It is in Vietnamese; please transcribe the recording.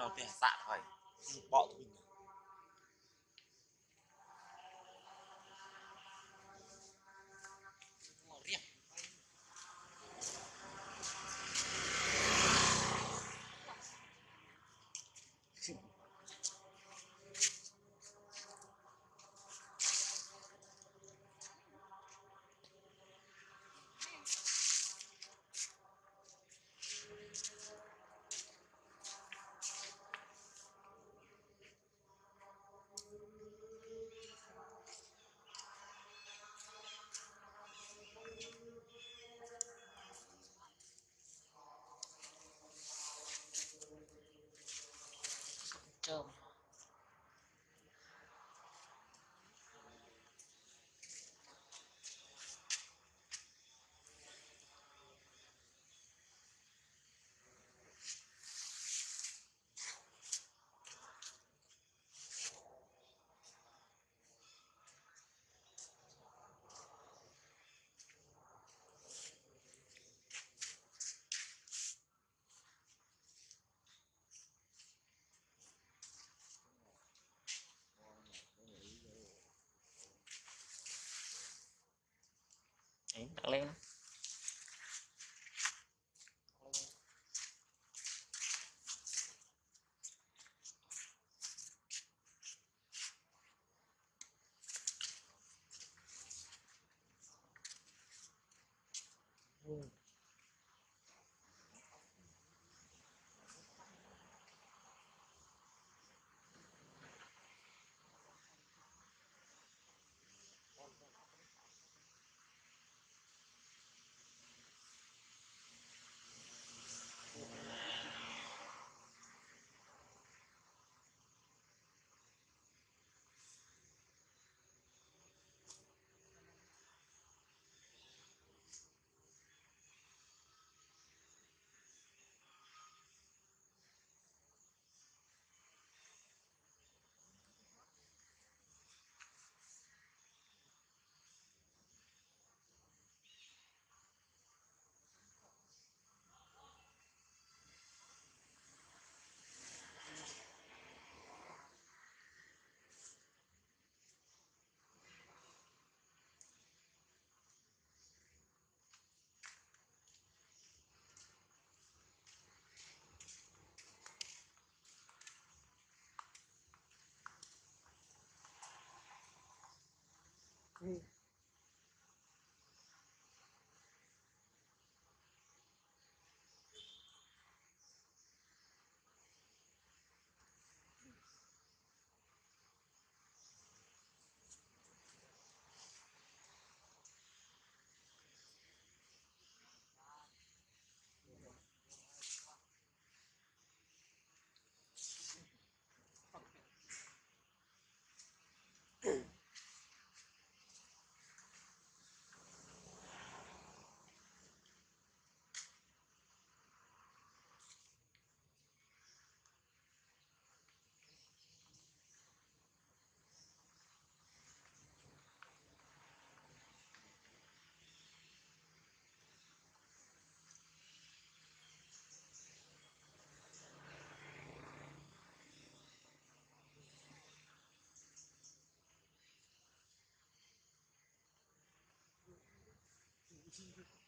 Tapi tạ hỏi bỏ tụi mình. Hãy subscribe đặt lên ừ. Thank you.